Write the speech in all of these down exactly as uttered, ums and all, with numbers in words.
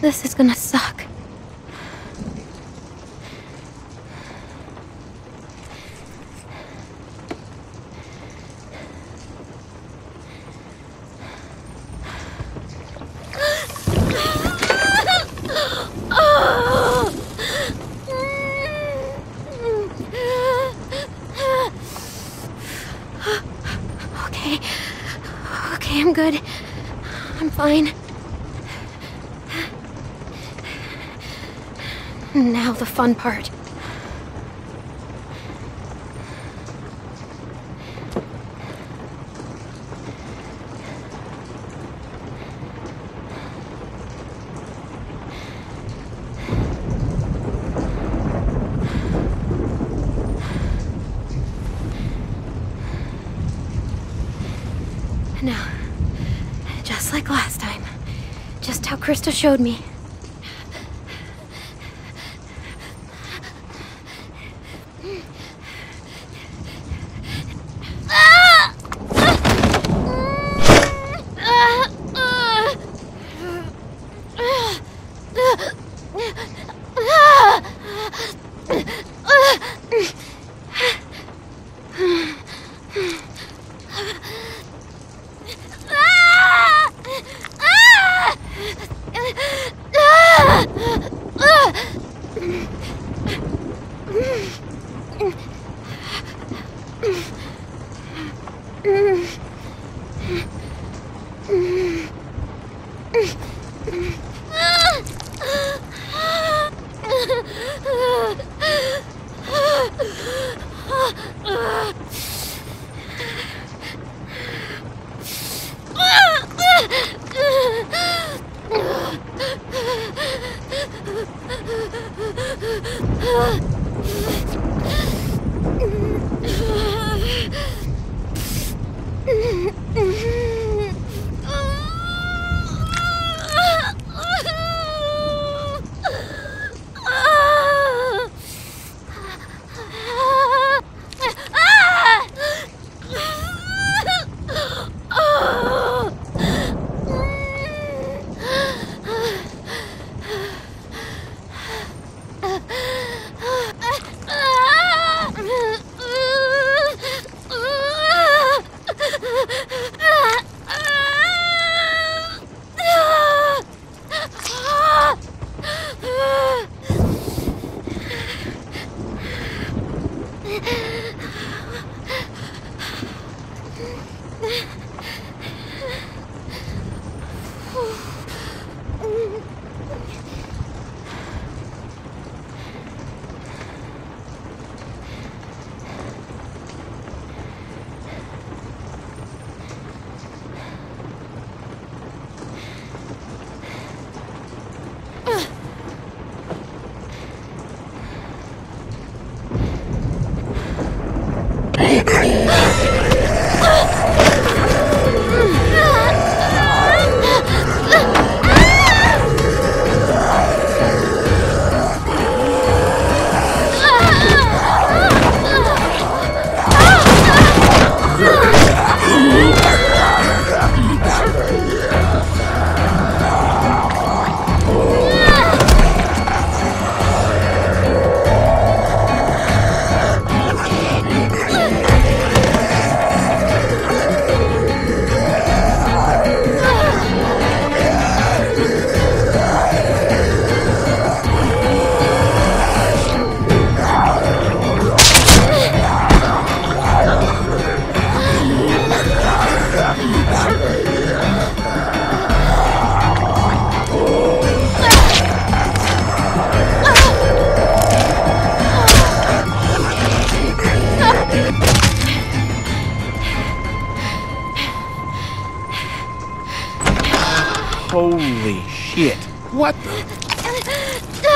This is gonna suck. Now the fun part. Now, just like last time, just how Krista showed me. Holy shit. What the?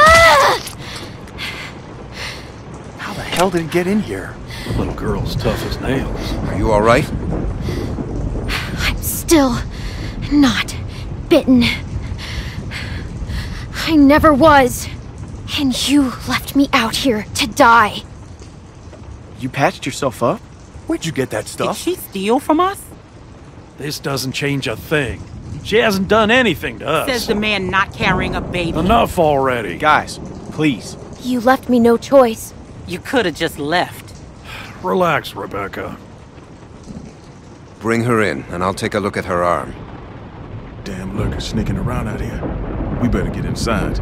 How the hell did he get in here? The little girl's tough as nails. Are you all right? I'm still not bitten. I never was. And you left me out here to die. You patched yourself up? Where'd you get that stuff? Did she steal from us? This doesn't change a thing. She hasn't done anything to us. Says the man not carrying a baby. Enough already. Guys, please. You left me no choice. You could have just left. Relax, Rebecca. Bring her in, and I'll take a look at her arm. Damn lurker's sneaking around out here. We better get inside.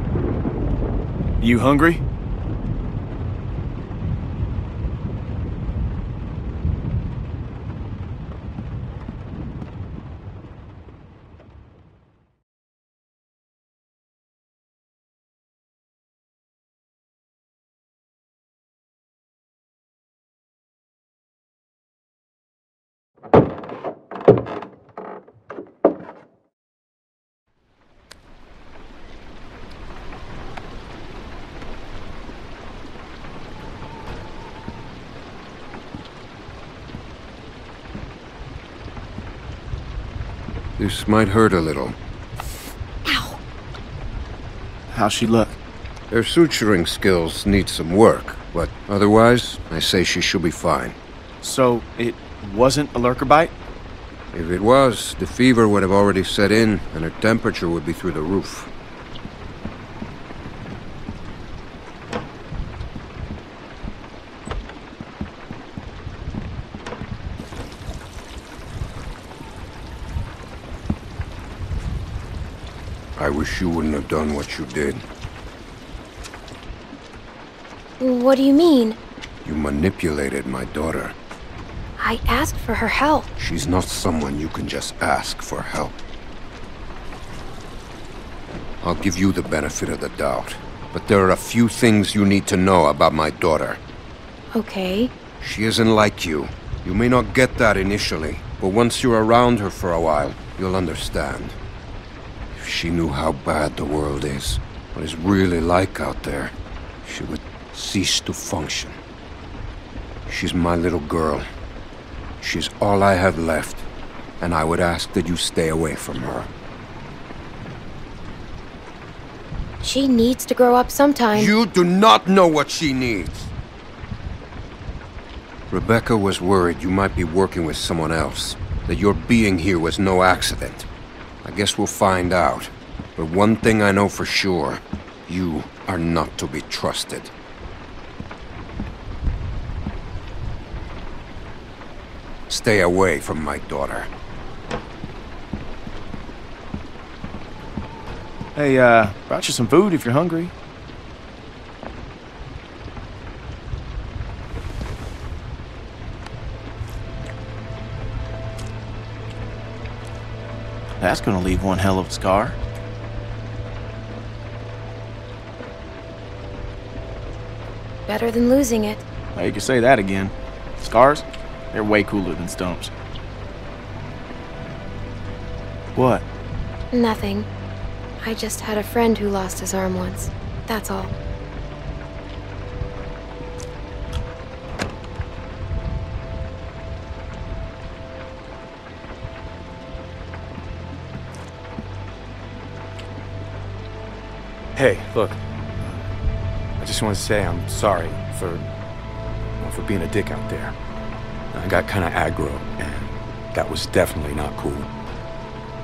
You hungry? This might hurt a little. Ow! How's she look? Her suturing skills need some work, but otherwise, I say she should be fine. So, it wasn't a lurker bite? If it was, the fever would have already set in, and her temperature would be through the roof. I wish you wouldn't have done what you did. What do you mean? You manipulated my daughter. I asked for her help. She's not someone you can just ask for help. I'll give you the benefit of the doubt, but there are a few things you need to know about my daughter. Okay. She isn't like you. You may not get that initially, but once you're around her for a while, you'll understand. If she knew how bad the world is, what it's really like out there, she would cease to function. She's my little girl. She's all I have left, and I would ask that you stay away from her. She needs to grow up sometime. You do not know what she needs! Rebecca was worried you might be working with someone else, that your being here was no accident. I guess we'll find out. But one thing I know for sure, you are not to be trusted. Stay away from my daughter. Hey, uh, brought you some food if you're hungry. That's gonna leave one hell of a scar. Better than losing it. Well, you can say that again. Scars? They're way cooler than stumps. What? Nothing. I just had a friend who lost his arm once. That's all. Hey, look, I just want to say I'm sorry for, well, for being a dick out there. I got kind of aggro, and that was definitely not cool.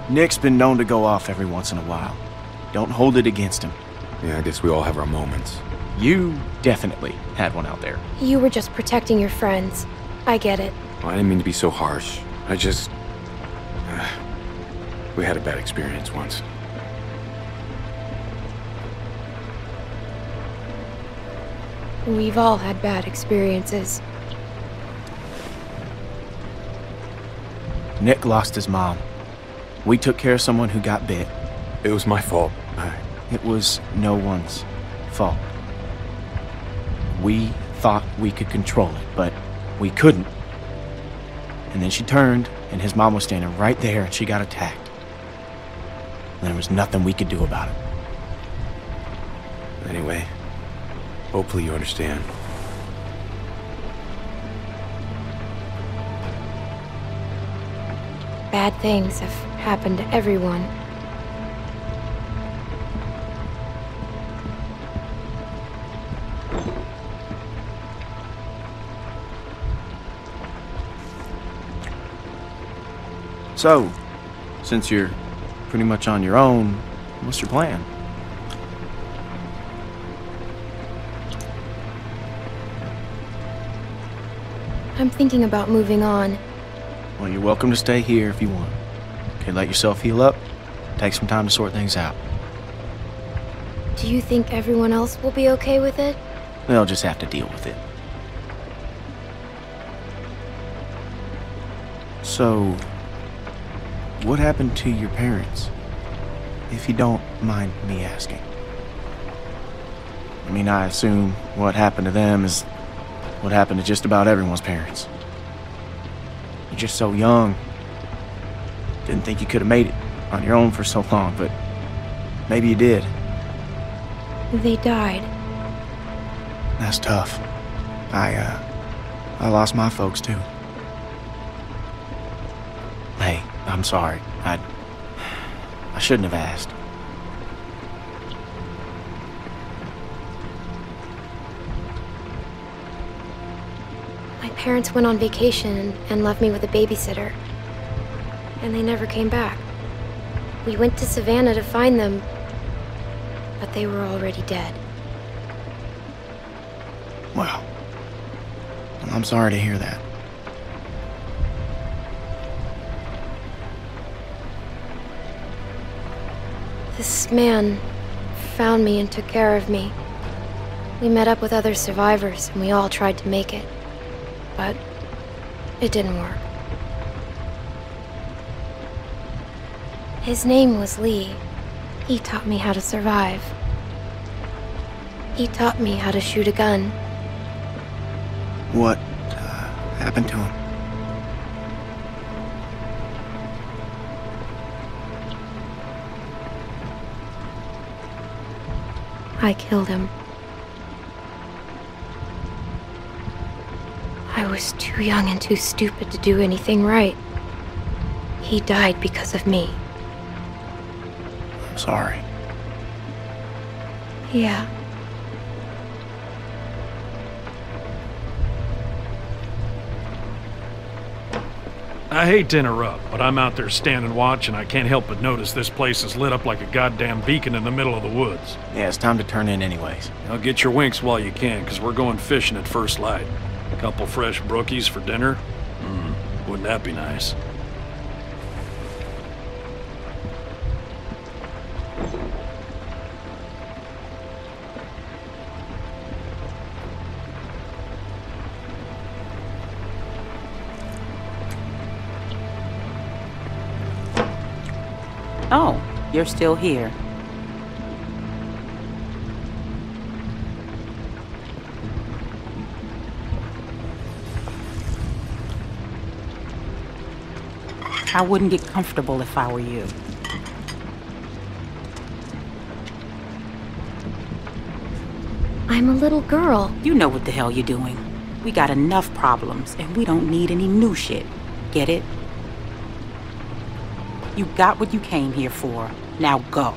Nick's been known to go off every once in a while. Don't hold it against him. Yeah, I guess we all have our moments. You definitely had one out there. You were just protecting your friends. I get it. Well, I didn't mean to be so harsh. I just... Uh, we had a bad experience once. We've all had bad experiences. Nick lost his mom. We took care of someone who got bit. It was my fault. I... It was no one's fault. We thought we could control it, but we couldn't. And then she turned, and his mom was standing right there, and she got attacked. And there was nothing we could do about it. Anyway... hopefully you understand. Bad things have happened to everyone. So, since you're pretty much on your own. What's your plan? I'm thinking about moving on. Well, you're welcome to stay here if you want. Okay, let yourself heal up. Take some time to sort things out. Do you think everyone else will be okay with it? They'll just have to deal with it. So, what happened to your parents? If you don't mind me asking. I mean, I assume what happened to them is what happened to just about everyone's parents. You're just so young. Didn't think you could have made it on your own for so long, but maybe you did. They died. That's tough. I, uh, I lost my folks too. Hey, I'm sorry. I, I shouldn't have asked. My parents went on vacation and left me with a babysitter. And they never came back. We went to Savannah to find them, but they were already dead. Wow. I'm sorry to hear that. This man found me and took care of me. We met up with other survivors and we all tried to make it, but it didn't work. His name was Lee. He taught me how to survive. He taught me how to shoot a gun. What uh, happened to him? I killed him. I was too young and too stupid to do anything right. He died because of me. I'm sorry. Yeah. I hate to interrupt, but I'm out there standing watch and I can't help but notice this place is lit up like a goddamn beacon in the middle of the woods. Yeah, it's time to turn in anyways. Now get your winks while you can, because we're going fishing at first light. A couple fresh brookies for dinner? Mm, wouldn't that be nice? Oh, you're still here. I wouldn't get comfortable if I were you. I'm a little girl. You know what the hell you're doing. We got enough problems, and we don't need any new shit. Get it? You got what you came here for. Now go.